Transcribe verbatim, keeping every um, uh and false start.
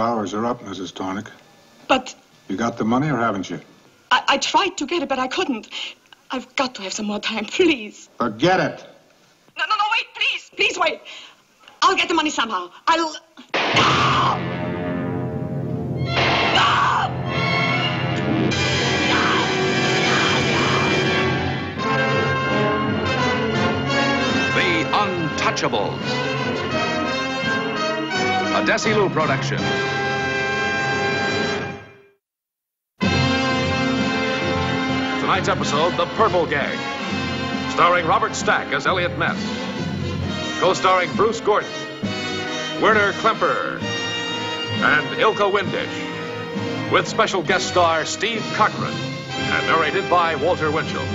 two hours are up, Missus Tornick. But... You got the money or haven't you? I, I tried to get it, but I couldn't. I've got to have some more time, please. Forget it. No, no, no, wait, please. Please wait. I'll get the money somehow. I'll... No! Untouchables. A Desilu production. Tonight's episode, The Purple Gang. Starring Robert Stack as Elliot Ness. Co-starring Bruce Gordon, Werner Klemperer, and Ilka Windisch. With special guest star Steve Cochran. And narrated by Walter Winchell.